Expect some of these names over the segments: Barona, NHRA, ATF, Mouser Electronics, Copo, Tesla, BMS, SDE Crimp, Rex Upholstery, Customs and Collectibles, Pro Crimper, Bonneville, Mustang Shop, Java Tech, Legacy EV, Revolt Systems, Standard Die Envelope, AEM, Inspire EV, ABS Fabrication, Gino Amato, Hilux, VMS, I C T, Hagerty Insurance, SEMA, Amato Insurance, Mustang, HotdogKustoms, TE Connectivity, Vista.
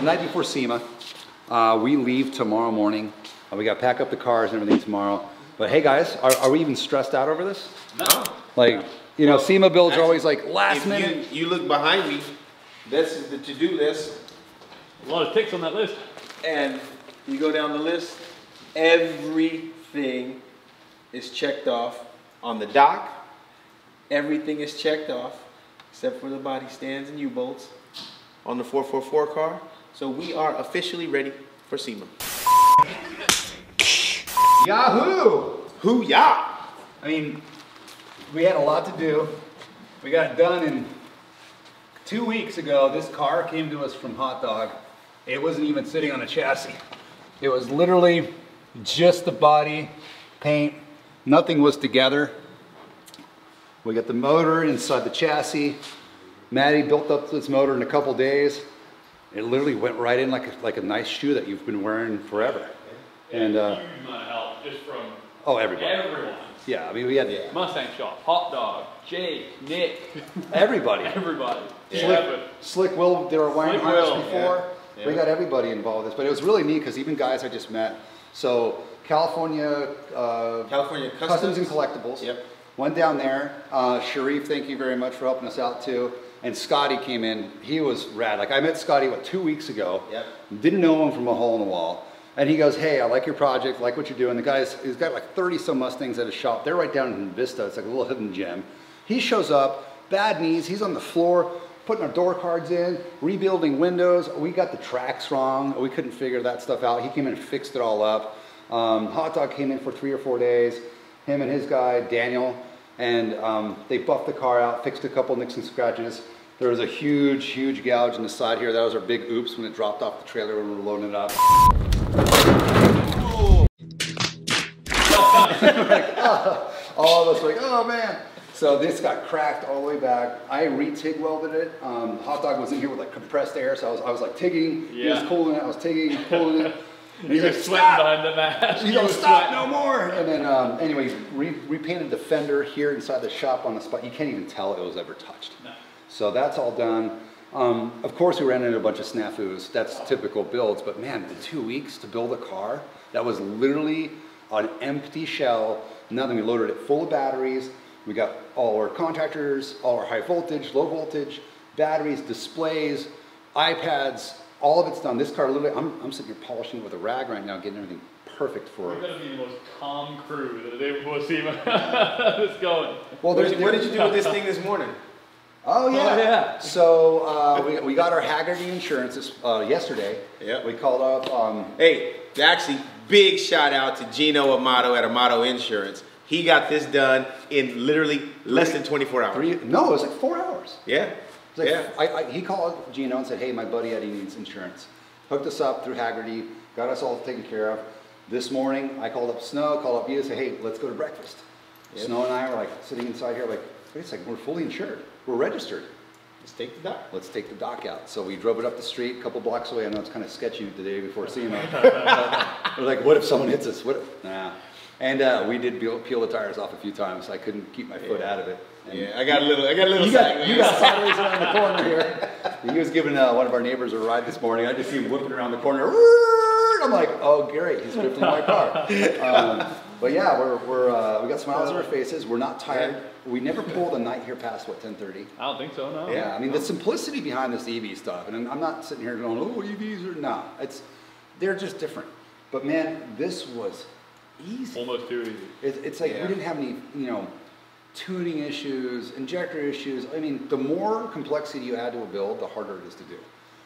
the night before SEMA. We leave tomorrow morning. We got to pack up the cars and everything tomorrow. But hey guys, are we even stressed out over this? No. Like, you know, SEMA builds are always like last minute. You look behind me, this is the to-do list. A lot of ticks on that list. And you go down the list, everything is checked off on the dock. Everything is checked off, except for the body stands and U-bolts on the 444 car. So we are officially ready for SEMA. Yahoo! Hoo-yah! I mean, we had a lot to do. We got it done in 2 weeks ago. This car came to us from Hotdog. It wasn't even sitting on a chassis. It was literally just the body, paint, nothing was together. We got the motor inside the chassis. Maddie built up this motor in a couple days. It literally went right in like a nice shoe that you've been wearing forever. And huge amount of help just from everyone. Yeah, I mean we had Mustang Shop, Hotdog, Jake, Nick, everybody. Yeah. Slick Will did our wiring harness before. Yeah. We got everybody involved with this, but it was really neat because even guys I just met. So California Customs and Collectibles. Yep. Went down there. Sharif, thank you very much for helping us out too. And Scotty came in. He was rad. Like I met Scotty, what, 2 weeks ago. Yep. Didn't know him from a hole in the wall. And he goes, hey, I like your project, like what you're doing. The guy's, he's got like 30 some Mustangs at his shop. They're right down in Vista. It's like a little hidden gem. He shows up, bad knees. He's on the floor, putting our door cards in, rebuilding windows. We got the tracks wrong. We couldn't figure that stuff out. He came in and fixed it all up. Hot Dog came in for 3 or 4 days. Him and his guy, Daniel. And they buffed the car out, fixed a couple nicks and scratches. There was a huge, huge gouge in the side here. That was our big oops when it dropped off the trailer when we were loading it up. Oh. Like, oh. All of us like, oh man. So this got cracked all the way back. I re-TIG welded it. Hot Dog was in here with like compressed air, so I was like tigging. Yeah. He was cooling it, I was tigging, cooling it. And he's like, stop! Behind the mask. He's like, stop, no more! And then, anyway, repainted the fender here inside the shop on the spot. You can't even tell it was ever touched. No. So that's all done. Of course, we ran into a bunch of snafus. That's typical builds, but man, the 2 weeks to build a car, that was literally an empty shell. Nothing. We loaded it full of batteries. We got all our contactors, all our high voltage, low voltage, batteries, displays, iPads. All of it's done. This car, literally, I'm sitting here polishing it with a rag right now, getting everything perfect for it. We're gonna be the most calm crew the day before SEMA. It's going. Well, what did you do with this thing this morning? Oh yeah, So we got our Hagerty Insurance yesterday. Yeah. We called up. Hey, actually, big shout out to Gino Amato at Amato Insurance. He got this done in literally less than 24 hours. No, it was like 4 hours. Yeah. Like, yeah. He called Gino and said, hey, my buddy Eddie needs insurance. Hooked us up through Hagerty, got us all taken care of. This morning, I called up Snow, called up you and said, hey, let's go to breakfast. Yep. Snow and I are like sitting inside here like, wait a second, we're fully insured. We're registered. Let's take the dock. Let's take the dock out. So we drove it up the street, a couple blocks away. I know it's kind of sketchy the day before SEMA. We're like, what if someone hits us? What if? Nah. And we did peel the tires off a few times. So I couldn't keep my foot out of it. And yeah, I got a little sideways. You got sideways around the corner here. He was giving one of our neighbors a ride this morning. I just see him whipping around the corner. I'm like, oh, Gary, he's drifting my car. But yeah, we got smiles on our faces. We're not tired. Yeah. We never pulled a night here past, what, 10:30? I don't think so, no. Yeah, I mean, the simplicity behind this EV stuff, and I'm not sitting here going, oh, EVs are, no. They're just different. But man, this was easy. Almost too easy. It's like we didn't have any, you know, tuning issues, injector issues. I mean, the more complexity you add to a build, the harder it is to do.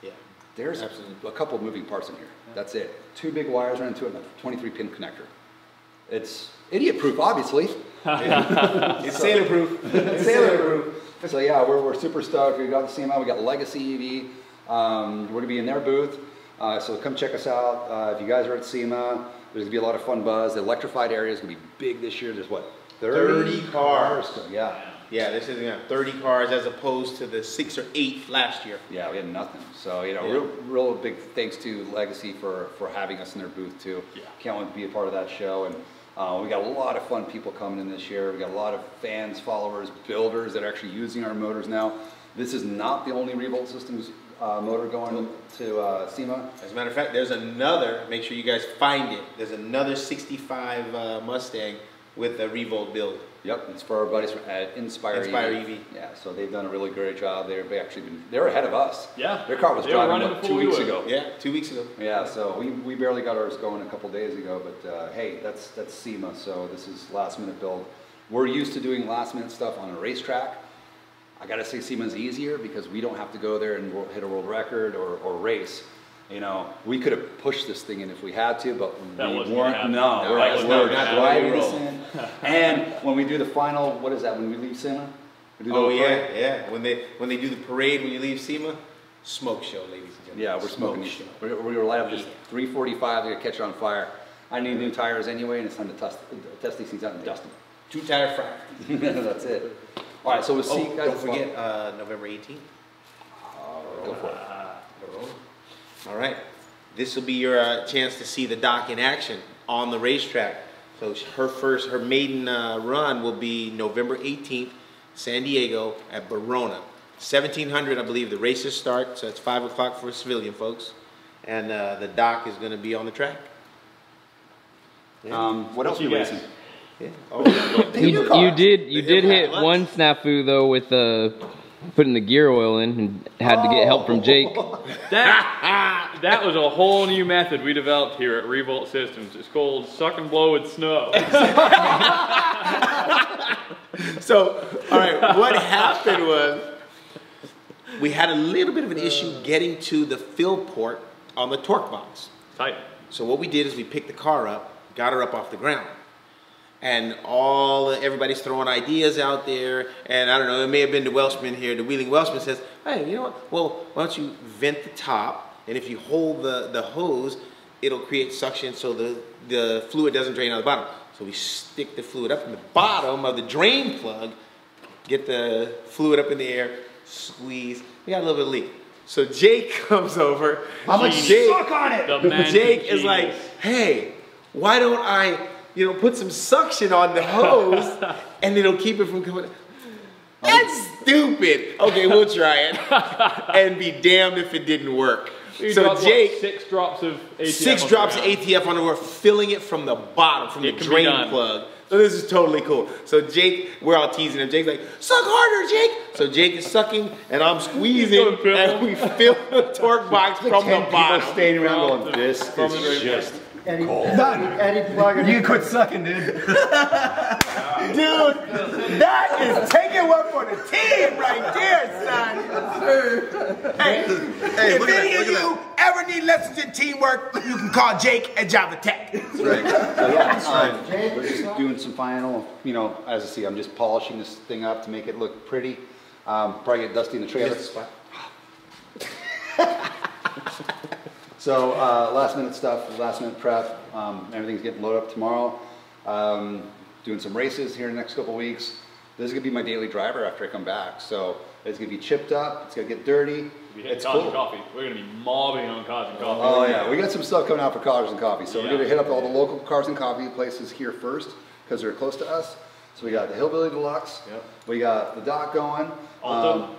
Yeah. There's absolutely a couple of moving parts in here. Yeah. That's it. 2 big wires run into it and a 23-pin connector. It's idiot-proof, obviously. It's sailor-proof. It's sailor-proof. So yeah, we're super stoked. We got the SEMA, we got Legacy EV. We're gonna be in their booth. So come check us out. If you guys are at SEMA, there's gonna be a lot of fun buzz. The electrified area is gonna be big this year. There's what? 30 cars. Yeah, this is 30 cars as opposed to the 6 or 8 last year. Yeah, we had nothing. So, you know, real big thanks to Legacy for having us in their booth too. Yeah. Can't wait to be a part of that show. And we got a lot of fun people coming in this year. We got a lot of fans, followers, builders that are actually using our motors now. This is not the only Revolt Systems motor going to SEMA. As a matter of fact, there's another, make sure you guys find it, there's another 65 Mustang with a Revolt build. Yep, it's for our buddies at Inspire EV. Yeah, so they've done a really great job. They've actually been, they're ahead of us. Yeah. Their car was driving up 2 weeks ago. Yeah, 2 weeks ago. Yeah, so we barely got ours going a couple days ago, but hey, that's SEMA, so this is last minute build. We're used to doing last minute stuff on a racetrack. I gotta say SEMA's easier because we don't have to go there and hit a world record or race. You know, we could have pushed this thing in if we had to, but we weren't. No, we're not driving this in. And when we do the final, what is that? When we leave SEMA? We do yeah. When they do the parade when you leave SEMA, smoke show, ladies and gentlemen. Yeah, we're smoking. We were light up this 345. They got catch it on fire. I need new tires anyway, and it's time to test these things out and dust them. Two-tire frack. That's it. All right, so we'll see. Guys, don't forget November 18th. Go for it. Barona. All right, this will be your chance to see the doc in action on the racetrack. So her maiden run will be November 18th, San Diego at Barona. 1700, I believe, the races start. So it's 5 o'clock for civilian folks, and the doc is going to be on the track. Yeah. What else are you racing? Yeah. Oh, you did hit one snafu though with the. Putting the gear oil in and had to get help from Jake. That was a whole new method we developed here at Revolt Systems. It's called suck and blow with snow. So, all right, what happened was we had a little bit of an issue getting to the fill port on the torque box. Tight. So what we did is we picked the car up, got her up off the ground. And everybody's throwing ideas out there, and I don't know, it may have been the Welshman here, the Wheeling Welshman says, hey, you know what, well, why don't you vent the top, and if you hold the hose, it'll create suction so the fluid doesn't drain out the bottom. So we stick the fluid up in the bottom of the drain plug, get the fluid up in the air, squeeze, we got a little bit of leak. So Jake comes over, I'm like, suck on it! Jake is like, hey, why don't I, you know, put some suction on the hose and it'll keep it from coming. That's stupid. Okay, we'll try it. And be damned if it didn't work. So Jake, 6 drops of ATF on the floor, filling it from the bottom, from the drain plug. So this is totally cool. So Jake, we're all teasing him. Jake's like, suck harder, Jake. So Jake is sucking, and I'm squeezing, and we fill the torque box from the bottom. Standing around going, this is just... Eddie Plugger. You quit sucking, dude. Dude, that is taking one for the team right there, son. Hey, if any of you ever need lessons in teamwork, you can call Jake at Java Tech. That's right. So yeah, we're just doing some final, you know, as I see, I'm just polishing this thing up to make it look pretty. Probably get dusty in the trailer. So last minute stuff, last minute prep, everything's getting loaded up tomorrow. Doing some races here in the next couple weeks. This is gonna be my daily driver after I come back. So it's gonna be chipped up, it's gonna get dirty. It's cool. We're gonna be mobbing on Cars and Coffee. Oh yeah, we got some stuff coming out for Cars and Coffee. So we're gonna hit up all the local Cars and Coffee places here first, because they're close to us. So we got the Hillbilly Deluxe, we got the dock going. Alta.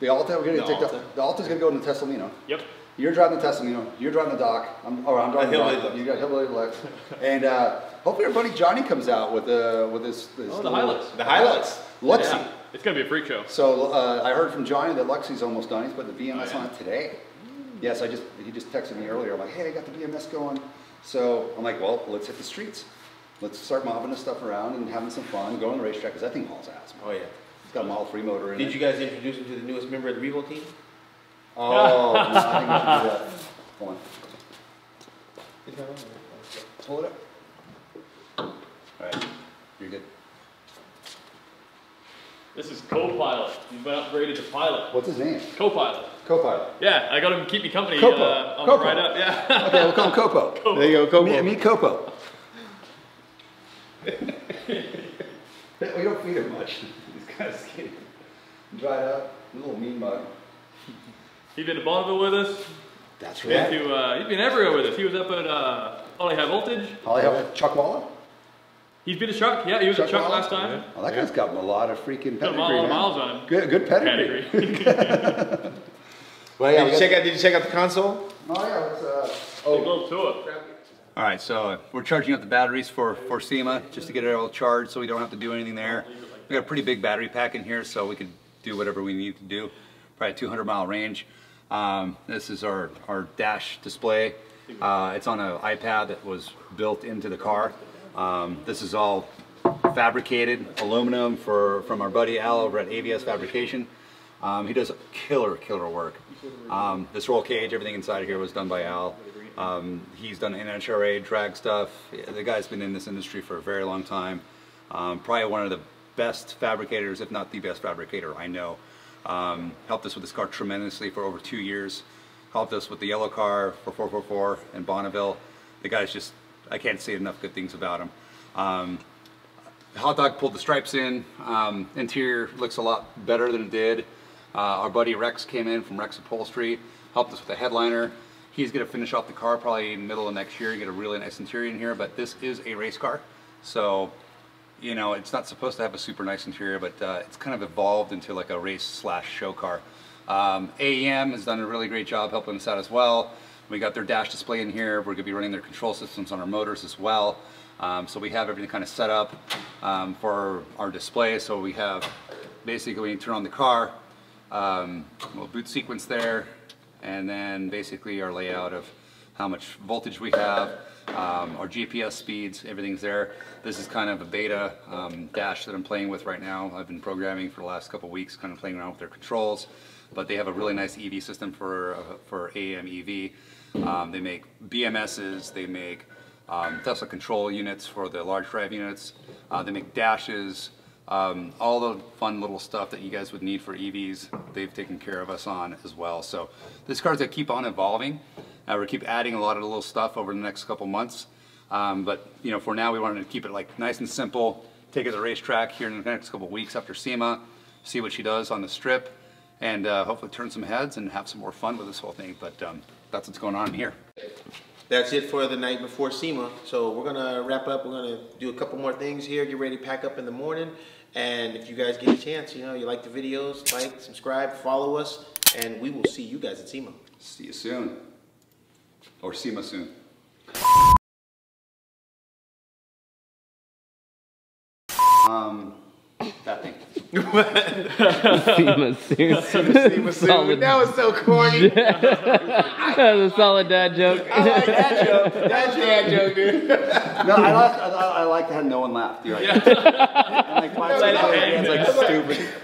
The Alta, we're gonna get ticked up. The Alta's gonna go into Teslamino. Yep. You're driving the Tesla, you're driving the dock. I'm driving the dock. You got Hillbilly Deluxe. And hopefully our buddy Johnny comes out with his the Hilux. The Hilux. Luxie. Yeah. It's going to be a freak show. So I heard from Johnny that Luxie's almost done. He's putting the VMS on it today. Yes, he just texted me earlier. I'm like, hey, I got the VMS going. So I'm like, well, let's hit the streets. Let's start mobbing this stuff around and having some fun, going on the racetrack, because that thing hauls ass. Man. Oh, yeah. It's got a Model 3 motor in it. Did you guys introduce him to the newest member of the Revolt team? Oh, no, I think we should do that. Hold on. Hold it up. Alright, you're good. This is Co-Pilot. You've been upgraded to Pilot. What's his name? Co-Pilot. Co-Pilot. Yeah, I got him to keep me company on the ride up. Yeah. Okay, we'll call him Copo. Copo. There you go, Copo. Meet Copo. We don't feed him much. He's kind of skinny. Dried up, little mean mug. He'd been to Bonneville with us. That's right. He'd been everywhere with us. He was up at Holly High Voltage. Holly High Voltage. Chuck Walla? He's been to Chuck. Yeah, he was at Chuck last time. Yeah. Oh, that guy's got a lot of freaking pedigree. Got a lot of miles on him. Good pedigree. Well, yeah, did you check out the console? Oh yeah, it's go to it. All right, so we're charging up the batteries for SEMA just to get it all charged, so we don't have to do anything there. We got a pretty big battery pack in here, so we can do whatever we need to do. Probably a 200-mile range. This is our dash display. It's on an iPad that was built into the car. This is all fabricated aluminum from our buddy Al over at ABS Fabrication. He does killer work. This roll cage, everything inside of here was done by Al. He's done NHRA drag stuff. The guy's been in this industry for a very long time. Probably one of the best fabricators, if not the best fabricator I know. Helped us with this car tremendously for over 2 years. Helped us with the yellow car for 444 in Bonneville. The guy's just, I can't say enough good things about him. Hot Dog pulled the stripes in. Interior looks a lot better than it did. Our buddy Rex came in from Rex Upholstery, helped us with the headliner. He's gonna finish off the car probably in the middle of next year and get a really nice interior in here, but this is a race car. So, you know, it's not supposed to have a super nice interior, but it's kind of evolved into like a race/show car. AEM has done a really great job helping us out as well. We got their dash display in here. We're gonna be running their control systems on our motors as well. So we have everything kind of set up for our display. So we have, basically when you turn on the car, little boot sequence there, and then basically our layout of how much voltage we have, our GPS speeds, everything's there. This is kind of a beta dash that I'm playing with right now. I've been programming for the last couple weeks, kind of playing around with their controls, but they have a really nice EV system for AEM EV. They make BMSs, they make Tesla control units for the large drive units, they make dashes, all the fun little stuff that you guys would need for EVs, they've taken care of us on as well. So this car's gonna keep on evolving. We'll keep adding a lot of little stuff over the next couple months. But you know, for now we wanted to keep it like nice and simple, take it to the racetrack here in the next couple weeks after SEMA, see what she does on the strip, and hopefully turn some heads and have some more fun with this whole thing. But that's what's going on here. That's it for the night before SEMA. So we're gonna wrap up. We're gonna do a couple more things here, get ready to pack up in the morning. And if you guys get a chance, you know, you like the videos, like, subscribe, follow us, and we will see you guys at SEMA. See you soon. Or SEMA soon. That thing. SEMA soon. SEMA soon. That was so corny. That was a solid dad joke. I like that joke. That's dad joke, dude. No, I like how no one laughed. You're right. Yeah. And like 5 seconds later, it's like stupid.